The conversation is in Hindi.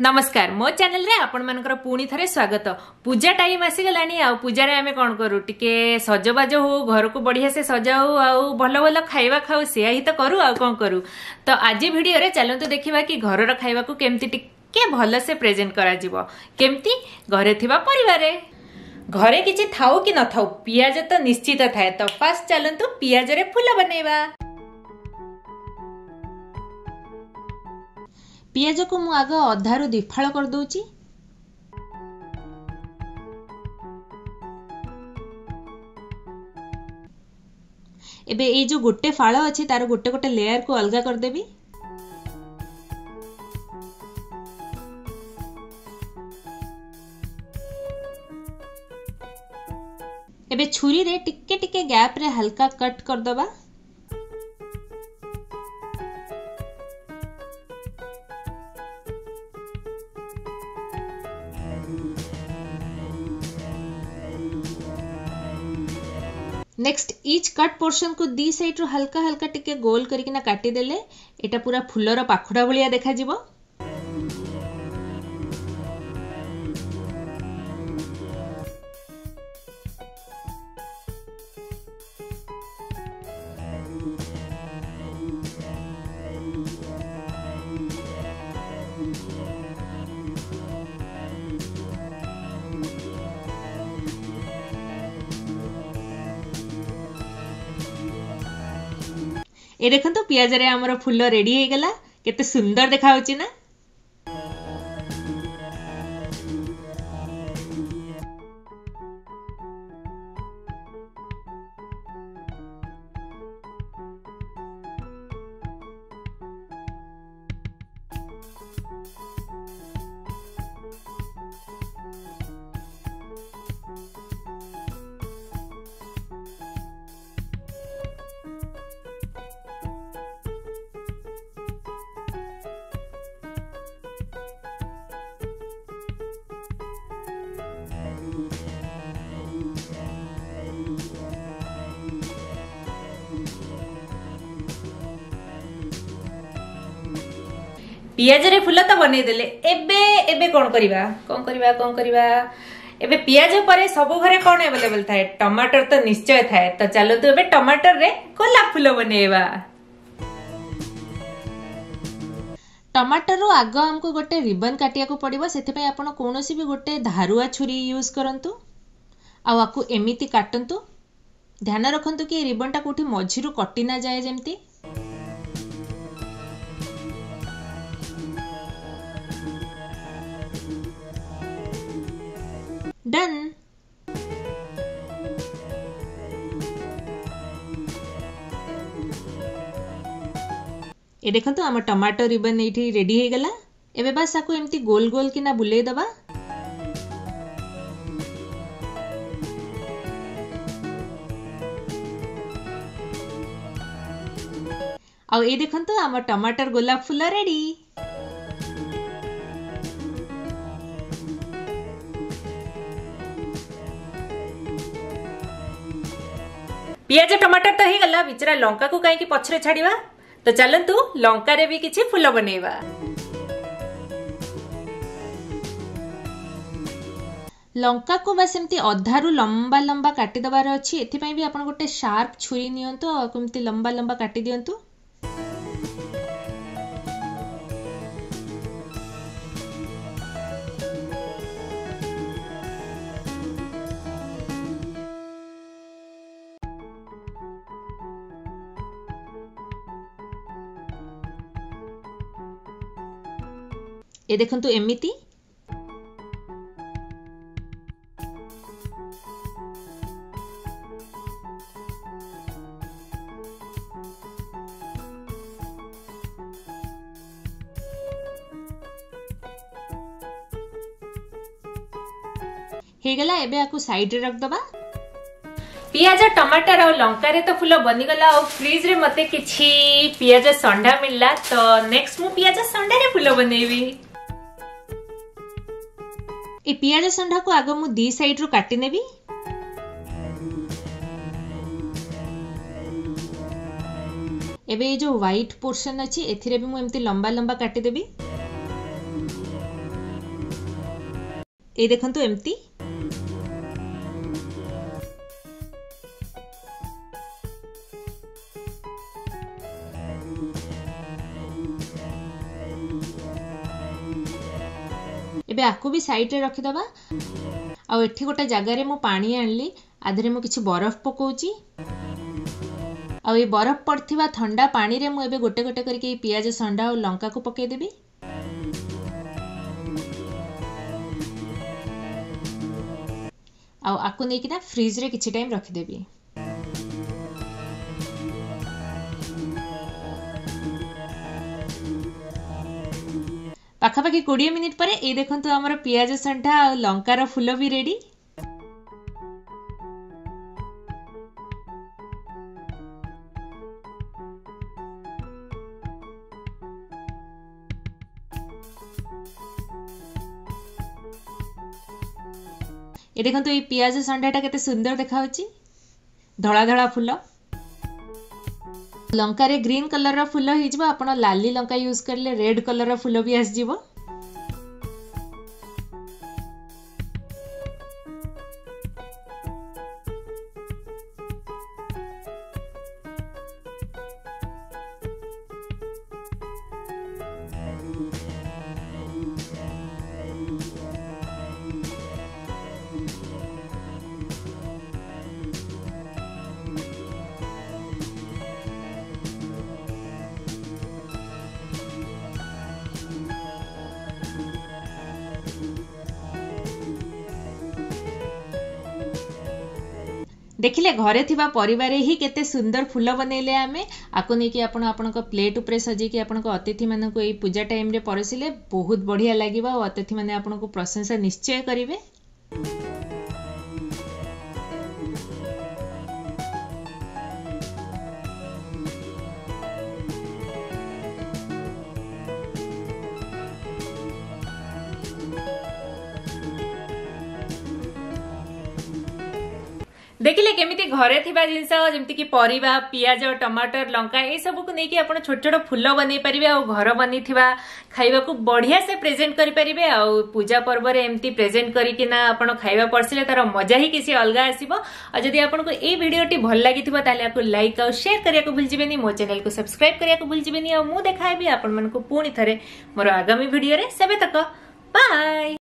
नमस्कार मो चैनल रे आपण मानकर पुणी थरे स्वागत। पूजा टाइम आसीगलानी आ पूजा रे आमे कोन करू टिके सजबाज हो घर को बढ़िया से सजाऊ आ भलो भलो खाइबा खाऊ से आही तो करू आ कोन करू। तो आज वीडियो रे चलंतु देखिबा कि घर रो खाइबा को केमती टिके भलो से प्रेजेंट करा जीवो, केमती घरे थिबा परिवार रे। घरे किछि थाऊ कि न थाऊ पियाज तो निश्चित थाए। तो फर्स्ट चलंतु पियाज रे फुल बनेबा। पियाज को मु आग अधारू दिफाल कर दूची। एबे ए जो गोटे फाल अच्छी तार गोटे गोटे लेयर को अलग करदेवी। एबे छुरी रे टिके टिके गैप रे हल्का कट कर दबा। नेक्स्ट ईच कट पोर्शन को दी साइड रो हल्का हल्का टिके गोल करिक ना काटी देले एटा पूरा फुलर पाखुड़ा भलिया देखा जीवो। ए देखो तो पियाज रे हमर फुल रेडी हो गला, केते सुंदर देखा होची ना। पियाज रे फुल तो बने देले। एबे एबे कोन करबा एबे पियाज परे सब घरे कोन अवेलेबल थाए? टमाटर तो निश्चय थाए। तो चलो तो एबे टमाटर रे कोला फुल बनेबा। टमाटर रो आगो हमको गोटे रिबन काटिया को पड़िबो, सेथि पई आपण कोनोसी भी गोटे धारुआ छुरी यूज करंतु आ आकु एमिति काटंतु। ध्यान रखंतु कि रिबन टा कोठी मझी रो कटि ना जाए जेमति। डन। ए देखो तो आम टमाटो रिबन एठी रेडी हो गला। एबे बस आकु एमती गोल गोल किना बुले दबा। आ ए देखो तो आम टमाटर गोलाप फुल रेडी। पियाज टमाटर तो ही गला, बिचरा लंका को कहीं पछरे छाड़ीवा। तो चलंतु लंका रे भी किछि फुल बनेवा। लंका को बस एमती अधारू लंबा लंबा काटी दबार अछि। एथिपई भी आपण गोटे शार्प छुरी नियंतो आ कुमती लंबा लंबा काटी दियंतु। ए देखंतु एमिति हे गला। एबे आकु साइड रे रख दबा। पियाज टमाटर और लंका रे तो फुल बनी गला। और फ्रिज रे मते किछि पियाज संडा मिलला। तो नेक्स्ट मु पियाज संडा रे फुल बनेबी। ए पियाज संडा को आग मु दी साइड रु काटी नेबी। एबे जो व्हाइट पोर्शन अछि एथिरे भी मु एमती लंबा लंबा काटी देबी। ए देखंतु एमती एबे आकु भी साइड रे रखी दबा। आ एठी गोटा जागा रे मु पानी आनली आधरे मु किछि बरफ पकोउची। आ ये बरफ पड़ता थंडा पानी रे मुझे गोटे गोटे करके पियाज संडा और लंका को पकईदेवी। आपको नहीं कि फ्रिज रे किसी टाइम रखिदेवी। पाखापाखि 20 मिनिट पर ये देखते आमर पियाज संडा और लंकार फुल भी रेडी। ये देखो तो ये पियाज संडाटा केते सुंदर देखा होची, धड़ा धड़ा फुल लंका रे ग्रीन कलर रा फुल हिज बा। आपण लाली लंका यूज करले रेड कलर रा फुल भी आस जीवो। देखिले घरे थिबा परिवारे ही केते सुंदर फुल बनैले आमे। आको नै कि आपण आपनको प्लेट उपरे सजे कि आपनको अतिथि मानको ए पूजा टाइम रे परसिले बहुत बढ़िया लागिबा। और अतिथि माने आपनको प्रशंसा निश्चय करिवे। देखिले केमिति घरे थिबा जिंस जेमति कि परिबा पियाज टमाटर लंका ए सब को नेकी आपण छोट छोट फुल बनै परिबे। आ घर बनि थिबा खाइबा को बढ़िया से प्रेजेंट करि परिबे। आ पूजा पर्व रे एमति प्रेजेंट करि कि ना आपण खाइबा परसिले तार मजा ही किसी अलगा आसीबो। आ जदि आपण को ए वीडियो टी भल लागि थिबा ताले आको लाइक और शेयर करिया को भूल जिबेनी। मो चैनल को सब्सक्राइब करिया को भूल जिबेनी। आ मु देखाइबी आपण मन को पुणी थरे मोर आगामी वीडियो रे। सेबे तक बाय।